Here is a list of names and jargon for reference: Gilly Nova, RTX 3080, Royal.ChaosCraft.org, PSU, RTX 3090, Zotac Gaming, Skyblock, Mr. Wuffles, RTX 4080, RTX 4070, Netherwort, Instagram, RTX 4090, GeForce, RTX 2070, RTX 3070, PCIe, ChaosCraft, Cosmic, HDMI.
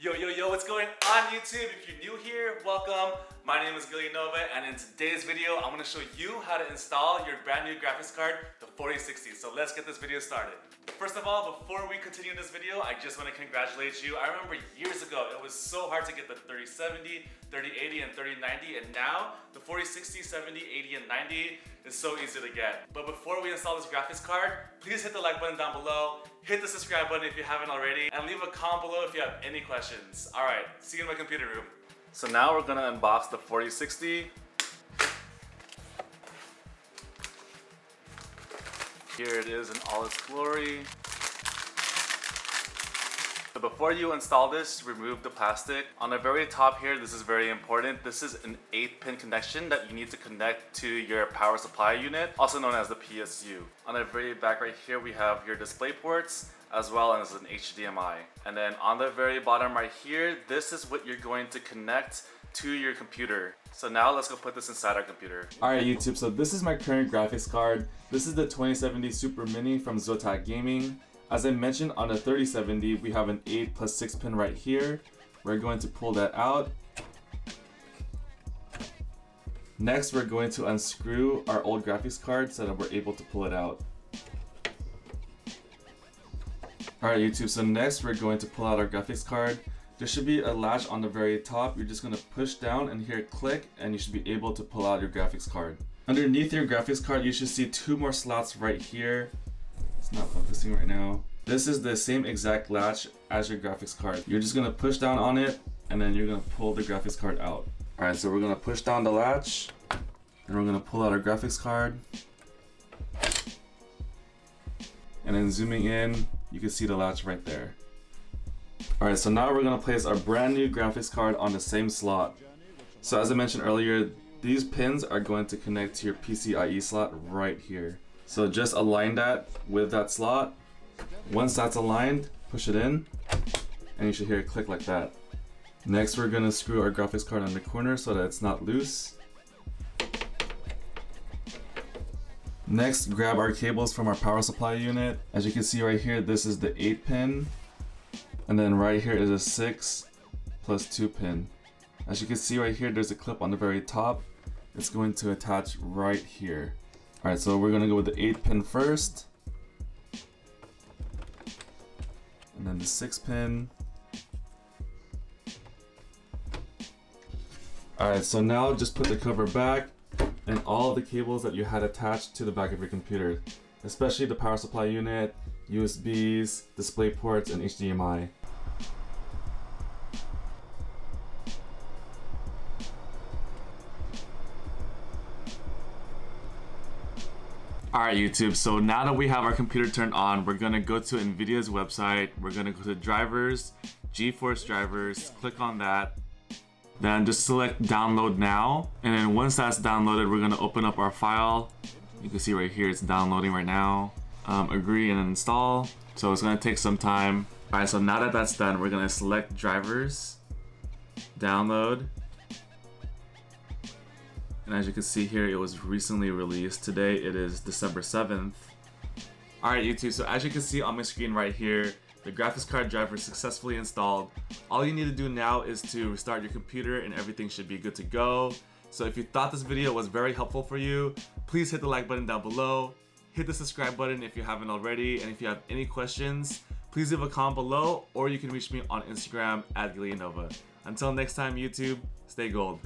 Yo, what's going on YouTube? If you're new here, welcome. My name is Gilly Nova, and in today's video, I'm gonna show you how to install your brand new graphics card, the 4060. So let's get this video started. First of all, before we continue this video, I just wanna congratulate you. I remember years ago, it was so hard to get the 3070, 3080, and 3090, and now the 4060, 70, 80, and 90 is so easy to get. But before we install this graphics card, please hit the like button down below, hit the subscribe button if you haven't already, and leave a comment below if you have any questions. All right, see you in my computer room. So now we're gonna unbox the 4060. Here it is in all its glory. So before you install this, remove the plastic. On the very top here, this is very important. This is an 8-pin connection that you need to connect to your power supply unit, also known as the PSU. On the very back right here, we have your display ports, as well as an HDMI. And then on the very bottom right here, this is what you're going to connect to your computer. So now let's go put this inside our computer. All right, YouTube, so this is my current graphics card. This is the 2070 Super Mini from Zotac Gaming. As I mentioned, on the 3070, we have an 8 plus 6 pin right here. We're going to pull that out. Next, we're going to unscrew our old graphics card so that we're able to pull it out. Alright YouTube, so next we're going to pull out our graphics card. There should be a latch on the very top. You're just going to push down and hear click, and you should be able to pull out your graphics card. Underneath your graphics card, you should see 2 more slots right here. It's not focusing right now. This is the same exact latch as your graphics card. You're just going to push down on it, and then you're going to pull the graphics card out. Alright, so we're going to push down the latch, and we're going to pull out our graphics card. And then zooming in, you can see the latch right there. All right, so now we're gonna place our brand new graphics card on the same slot. So as I mentioned earlier, these pins are going to connect to your PCIe slot right here. So just align that with that slot. Once that's aligned, push it in, and you should hear it click like that. Next, we're gonna screw our graphics card on the corner so that it's not loose. Next, grab our cables from our power supply unit. As you can see right here, this is the 8-pin. And then right here is a 6 plus 2-pin. As you can see right here, there's a clip on the very top. It's going to attach right here. All right, so we're gonna go with the 8-pin first. And then the 6-pin. All right, so now just put the cover back and all the cables that you had attached to the back of your computer, especially the power supply unit, USBs, display ports, and HDMI. Alright YouTube, so now that we have our computer turned on, we're gonna go to NVIDIA's website, we're gonna go to drivers, GeForce drivers, click on that. Then just select download now, and then once that's downloaded, we're gonna open up our file. You can see right here, it's downloading right now. Agree and install. So it's gonna take some time. All right, so now that that's done, we're gonna select drivers, download. And as you can see here, it was recently released. Today, it is December 7th. All right, YouTube, so as you can see on my screen right here, the graphics card driver successfully installed. All you need to do now is to restart your computer and everything should be good to go. So if you thought this video was very helpful for you, please hit the like button down below, hit the subscribe button if you haven't already, and if you have any questions, please leave a comment below, or you can reach me on Instagram at Gilly Nova. Until next time YouTube, stay gold.